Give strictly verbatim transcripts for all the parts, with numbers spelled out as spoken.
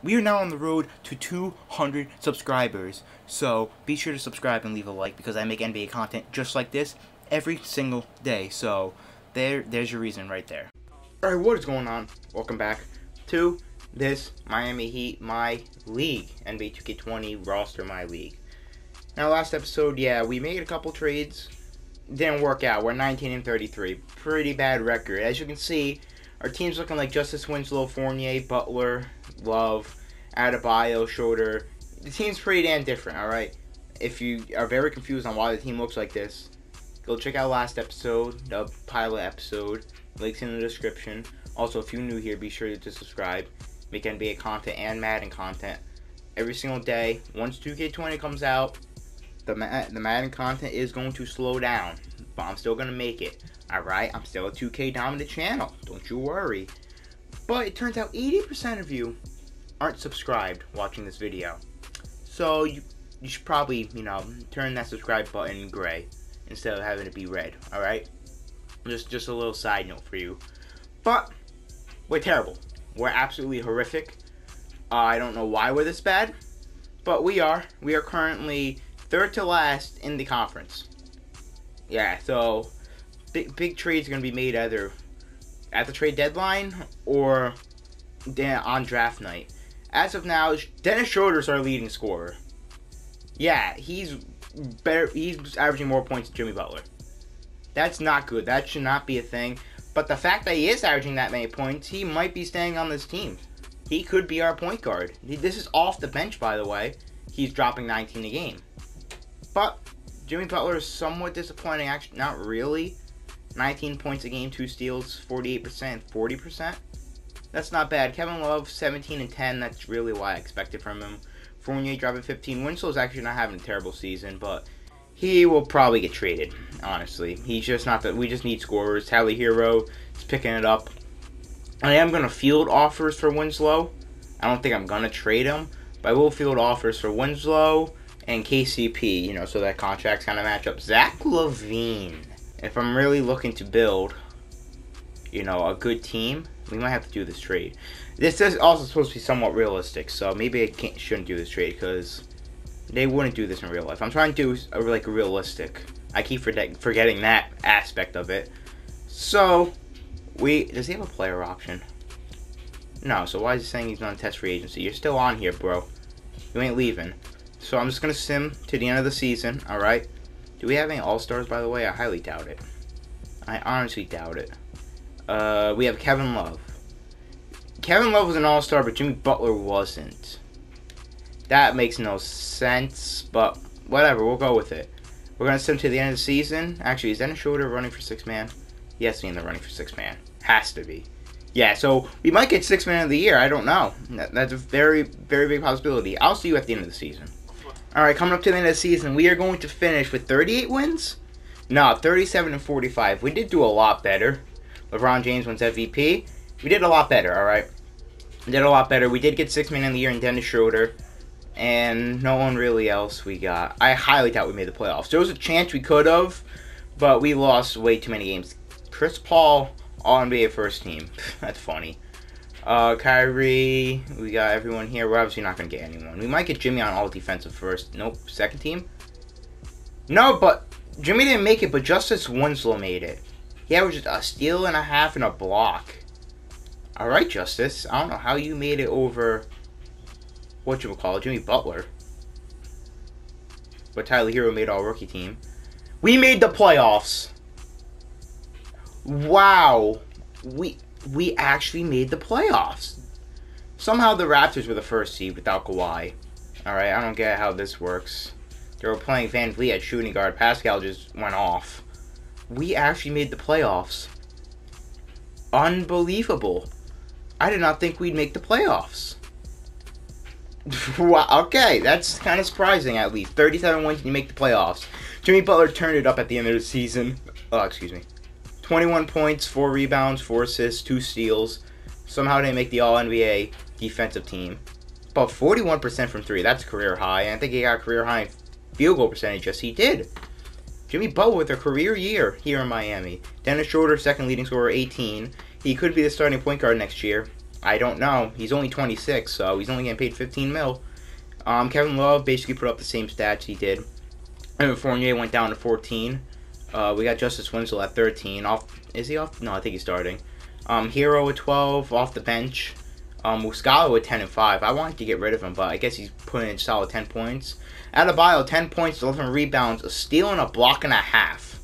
We are now on the road to two hundred subscribers, so be sure to subscribe and leave a like, because I make N B A content just like this every single day, so there, there's your reason right there. Alright, what is going on? Welcome back to this Miami Heat My League, N B A two K twenty roster My League. Now, last episode, yeah, we made a couple trades. Didn't work out. We're nineteen and thirty-three. Pretty bad record. As you can see, our team's looking like Justice Winslow, Fournier, Butler, Love, Adebayo, Schroeder. The team's pretty damn different, alright? If you are very confused on why the team looks like this, go check out last episode, the pilot episode. Link's in the description. Also, if you're new here, be sure to subscribe. Make N B A content and Madden content every single day. Once two K twenty comes out, the the Madden content is going to slow down, but I'm still gonna make it. All right, I'm still a two K dominant channel. Don't you worry. But it turns out eighty percent of you aren't subscribed watching this video, so you you should probably, you know, turn that subscribe button gray instead of having it be red. All right. Just, just a little side note for you, but we're terrible. We're absolutely horrific. Uh, I don't know why we're this bad, but we are. We are currently third to last in the conference. Yeah, so big, big trades are gonna be made either at the trade deadline or on draft night. As of now, Dennis Schroeder is our leading scorer. Yeah, he's better. He's averaging more points than Jimmy Butler. That's not good. That should not be a thing. But the fact that he is averaging that many points, he might be staying on this team. He could be our point guard. This is off the bench, by the way. He's dropping nineteen a game. But Jimmy Butler is somewhat disappointing. Actually, not really. nineteen points a game, two steals, forty-eight percent, forty percent. That's not bad. Kevin Love, seventeen and ten. That's really what I expected from him. Fournier dropping fifteen. Winslow's actually not having a terrible season, but he will probably get traded, honestly. He's just not that. We just need scorers. Tyler Hero is picking it up. I am going to field offers for Winslow. I don't think I'm going to trade him, but I will field offers for Winslow and K C P, you know, so that contracts kind of match up. Zach LaVine. If I'm really looking to build, you know, a good team, we might have to do this trade. This is also supposed to be somewhat realistic, so maybe I can't, shouldn't do this trade because they wouldn't do this in real life. I'm trying to do a, like, realistic. I keep forgetting that aspect of it. So, we does he have a player option? No. So why is he saying he's not on test free agency? You're still on here, bro. You ain't leaving. So I'm just gonna sim to the end of the season. All right. Do we have any all stars? By the way, I highly doubt it. I honestly doubt it. Uh, we have Kevin Love. Kevin Love was an all star, but Jimmy Butler wasn't. That makes no sense, but whatever, we'll go with it. We're going to sim to the end of the season. Actually, is Dennis Schroeder running for six man? Yes, he's in the running for six man. Has to be. Yeah, so we might get six man of the year. I don't know. That's a very, very big possibility. I'll see you at the end of the season. All right, coming up to the end of the season, we are going to finish with thirty-eight wins? No, thirty-seven and forty-five. We did do a lot better. LeBron James wins M V P. We did a lot better, all right? We did a lot better. We did get six man of the year and Dennis Schroeder. And no one really else we got. I highly doubt we made the playoffs. There was a chance we could have, but we lost way too many games. Chris Paul, All N B A first team. That's funny. Uh, Kyrie, we got everyone here. We're obviously not going to get anyone. We might get Jimmy on all defensive first. Nope, second team. No, but Jimmy didn't make it, but Justice Winslow made it. He averaged a steal and a half and a block. All right, Justice. I don't know how you made it over what you would call Jimmy Butler, but Tyler Hero made all rookie team. We made the playoffs. Wow, we we actually made the playoffs. Somehow the Raptors were the first seed without Kawhi. All right, I don't get how this works. They were playing Van Vliet at shooting guard. Pascal just went off. We actually made the playoffs. Unbelievable. I did not think we'd make the playoffs. Wow, okay, that's kind of surprising at least. thirty-seven wins and you make the playoffs. Jimmy Butler turned it up at the end of the season. Oh, excuse me. twenty-one points, four rebounds, four assists, two steals. Somehow they make the All N B A defensive team. About forty-one percent from three. That's career high. And I think he got a career high in field goal percentage. Yes, he did. Jimmy Butler with a career year here in Miami. Dennis Schroeder, second leading scorer, eighteen. He could be the starting point guard next year. I don't know. He's only twenty-six, so he's only getting paid fifteen mil. Um, Kevin Love basically put up the same stats he did. Evan Fournier went down to fourteen. Uh, we got Justice Winslow at thirteen. Off, is he off? No, I think he's starting. Um, Hero with twelve, off the bench. Um, Muscala with ten and five. I wanted to get rid of him, but I guess he's putting in solid ten points. Adebayo, ten points, eleven rebounds, a steal, and a block and a half.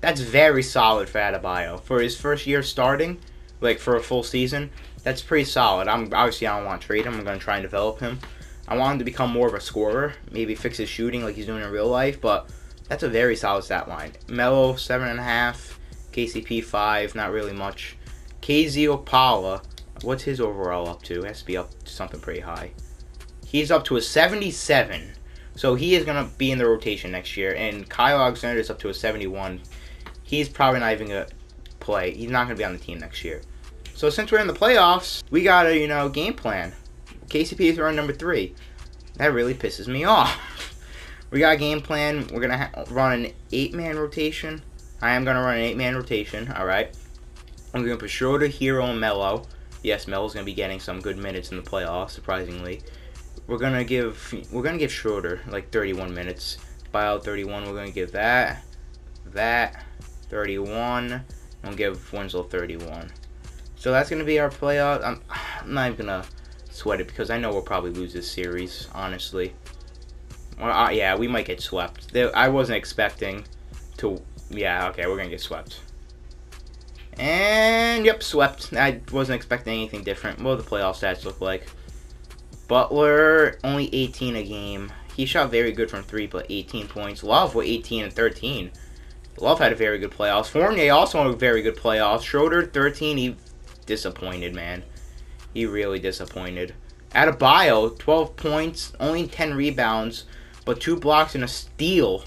That's very solid for Adebayo. For his first year starting, like for a full season, that's pretty solid. I'm obviously, I don't want to trade him. I'm going to try and develop him. I want him to become more of a scorer, maybe fix his shooting like he's doing in real life, but that's a very solid stat line. Melo, seven and a half. K C P, five. Not really much. K Z Opala, what's his overall up to? It has to be up to something pretty high. He's up to a seventy-seven. So he is going to be in the rotation next year. And Kyle Alexander is up to a seventy-one. He's probably not even going to play. He's not going to be on the team next year. So since we're in the playoffs, we got a, you know, game plan. K C P is around number three. That really pisses me off. We got a game plan. We're going to ha run an eight-man rotation. I am going to run an eight-man rotation. All right. I'm going to put Schroeder, Hero, and Melo. Yes, Melo's going to be getting some good minutes in the playoffs, surprisingly. We're going to give we're going to give Schroeder like thirty-one minutes. Bio thirty-one, we're going to give that that thirty-one. We'll give Winslow thirty-one. So that's going to be our playoff. I'm, I'm not even going to sweat it because I know we'll probably lose this series, honestly. Well, uh, yeah, we might get swept. There, I wasn't expecting to yeah, okay, we're going to get swept. And, yep, swept. I wasn't expecting anything different. What do the playoff stats look like? Butler, only eighteen a game. He shot very good from three, but eighteen points. Love with eighteen and thirteen. Love had a very good playoffs. Fournier also had a very good playoffs. Schroeder, thirteen. He disappointed, man. He really disappointed. Adebayo, twelve points, only ten rebounds, but two blocks and a steal.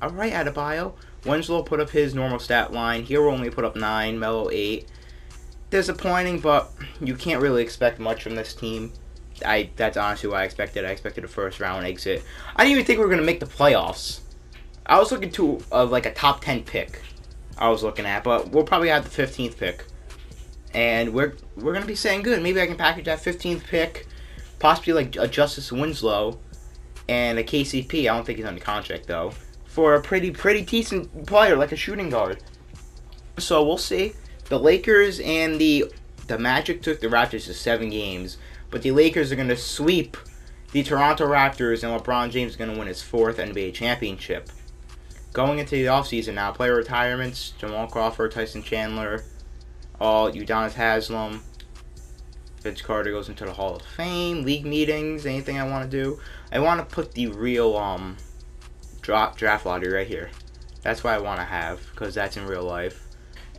All right, Adebayo. Winslow put up his normal stat line. Hero only put up nine, Melo eight. Disappointing, but you can't really expect much from this team. I That's honestly what I expected. I expected a first-round exit. I didn't even think we were going to make the playoffs. I was looking to, uh, like, a top ten pick I was looking at, but we'll probably have the fifteenth pick. And we're we're going to be saying, good, maybe I can package that fifteenth pick, possibly, like, a Justice Winslow and a K C P. I don't think he's under contract, though. For a pretty, pretty decent player, like a shooting guard. So, we'll see. The Lakers and the the Magic took the Raptors to seven games. But the Lakers are going to sweep the Toronto Raptors, and LeBron James is going to win his fourth N B A championship. Going into the offseason now, player retirements, Jamal Crawford, Tyson Chandler, all Udonis Haslam. Vince Carter goes into the Hall of Fame, league meetings, anything I want to do. I want to put the real, um... Drop draft lottery right here. That's what I want to have because that's in real life.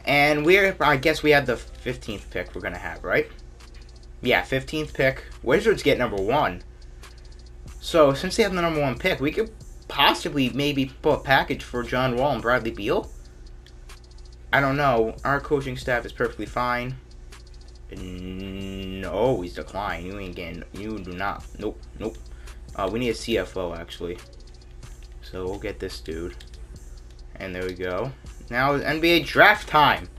And we're, I guess we have the fifteenth pick we're going to have, right? Yeah, fifteenth pick. Wizards get number one. So since they have the number one pick, we could possibly maybe put a package for John Wall and Bradley Beal. I don't know. Our coaching staff is perfectly fine. No, he's declined. You ain't getting, you do not. Nope, nope. Uh, we need a C F O actually. So we'll get this dude. And there we go. Now is N B A draft time.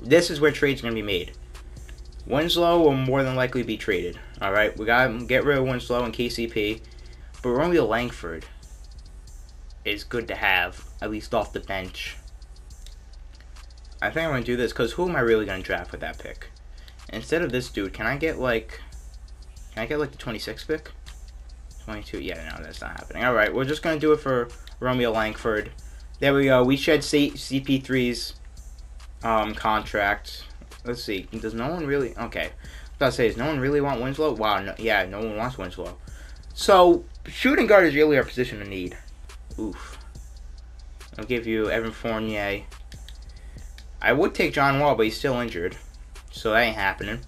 This is where trades are going to be made. Winslow will more than likely be traded. Alright, we got to get rid of Winslow and K C P. But Romeo Langford is good to have, at least off the bench. I think I'm going to do this, because who am I really going to draft with that pick? Instead of this dude, can I get like... Can I get like the twenty-sixth pick? twenty-two, yeah, no, that's not happening. Alright, we're just going to do it for Romeo Langford. There we go. We shed C P three's um, contract. Let's see. Does no one really... Okay. I was about to say, does no one really want Winslow? Wow, no, yeah, no one wants Winslow. So, shooting guard is really our position of need. Oof. I'll give you Evan Fournier. I would take John Wall, but he's still injured. So that ain't happening.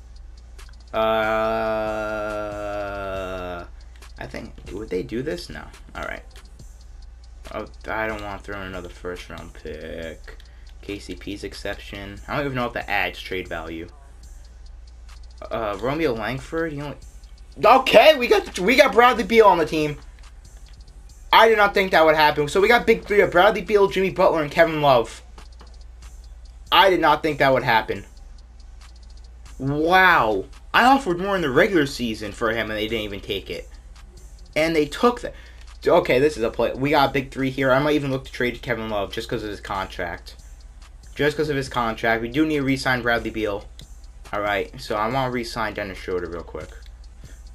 Uh... I think, would they do this? No. Alright. Oh, I don't want to throw in another first round pick. K C P's exception. I don't even know if that adds trade value. Uh, Romeo Langford, you only... Okay, we got we got Bradley Beal on the team. I did not think that would happen. So we got big three of Bradley Beal, Jimmy Butler, and Kevin Love. I did not think that would happen. Wow. I offered more in the regular season for him, and they didn't even take it. And they took that. Okay, this is a play. We got a big three here. I might even look to trade Kevin Love just because of his contract. Just because of his contract. We do need to re-sign Bradley Beal. Alright, so I want to re-sign Dennis Schroeder real quick.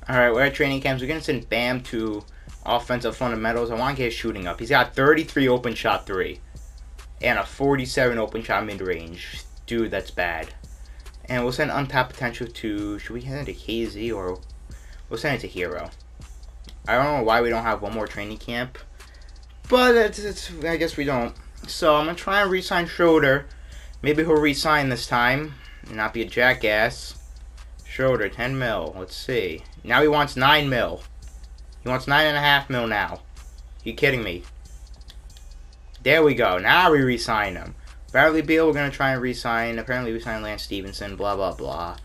Alright, we're at training camps. We're going to send Bam to offensive fundamentals. I want to get his shooting up. He's got thirty-three open shot three. And a forty-seven open shot mid-range. Dude, that's bad. And we'll send untapped potential to... Should we send it to K Z or... We'll send it to Hero. I don't know why we don't have one more training camp. But it's, it's, I guess we don't. So I'm going to try and re-sign Schroeder. Maybe he'll re-sign this time. Not be a jackass. Schroeder, ten mil. Let's see. Now he wants nine mil. He wants nine point five mil now. You kidding me? There we go. Now we re-sign him. Bradley Beal, we're going to try and re-sign. Apparently we signed Lance Stevenson, blah, blah, blah.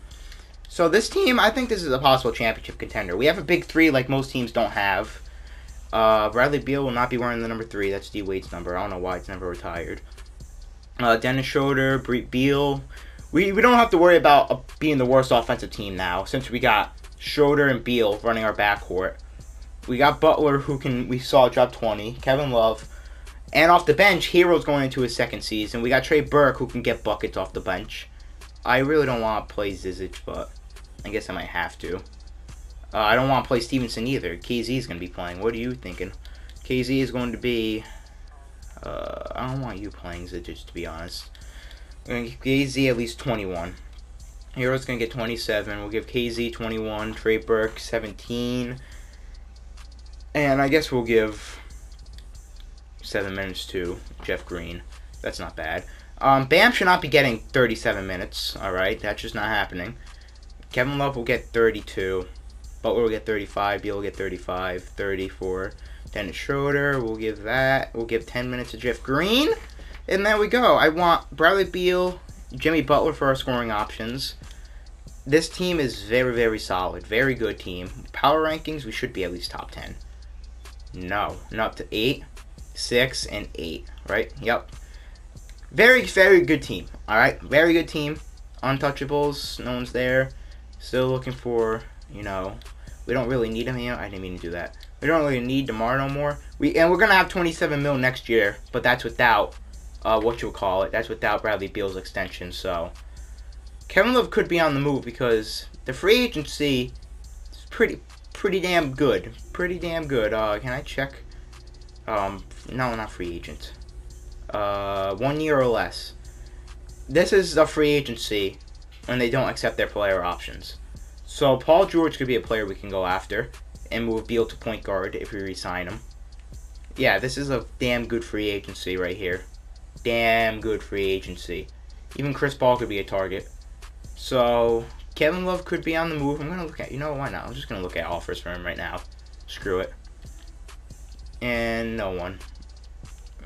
So this team, I think this is a possible championship contender. We have a big three like most teams don't have. Uh, Bradley Beal will not be wearing the number three. That's D Wade's number. I don't know why it's never retired. Uh, Dennis Schroeder, Beal. We, we don't have to worry about being the worst offensive team now since we got Schroeder and Beal running our backcourt. We got Butler, who can we saw drop twenty. Kevin Love. And off the bench, Hero's going into his second season. We got Trey Burke, who can get buckets off the bench. I really don't want to play Zizic, but I guess I might have to. Uh, I don't want to play Stevenson either. K Z is going to be playing. What are you thinking? K Z is going to be... Uh, I don't want you playing Zizic, to be honest. We're going to give K Z at least twenty-one. Hero's going to get twenty-seven. We'll give K Z twenty-one. Trey Burke seventeen. And I guess we'll give... seven minutes to Jeff Green. That's not bad. Um, Bam should not be getting thirty-seven minutes. Alright, that's just not happening. Kevin Love will get thirty-two. Butler will get thirty-five. Beal will get thirty-five. thirty-four. Dennis Schroeder, we'll give that. We'll give ten minutes to Jeff Green. And there we go. I want Bradley Beal, Jimmy Butler for our scoring options. This team is very, very solid. Very good team. Power rankings, we should be at least top ten. No, not up to eight. Six and eight, right? Yep. Very, very good team. All right, very good team. Untouchables, no one's there. Still looking for, you know, we don't really need him here. I didn't mean to do that. We don't really need DeMar no more. We and we're gonna have twenty-seven mil next year, but that's without uh, what you would call it. That's without Bradley Beal's extension. So Kevin Love could be on the move because the free agency is pretty, pretty damn good. Pretty damn good. Uh, can I check? Um, no, not free agent. Uh, one year or less. This is a free agency when they don't accept their player options. So Paul George could be a player we can go after and move Beal to point guard if we re-sign him. Yeah, this is a damn good free agency right here. Damn good free agency. Even Chris Paul could be a target. So Kevin Love could be on the move. I'm gonna look at, you know, why not? I'm just gonna look at offers for him right now. Screw it. And no one.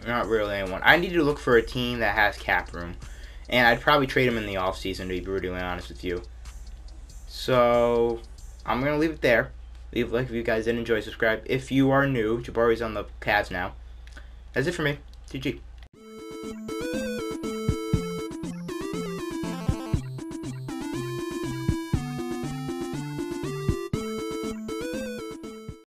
Not really anyone. I need to look for a team that has cap room. And I'd probably trade him in the offseason, to be brutally honest with you. So, I'm going to leave it there. Leave a like if you guys did enjoy. Subscribe if you are new. Jabari's on the Cavs now. That's it for me. G G.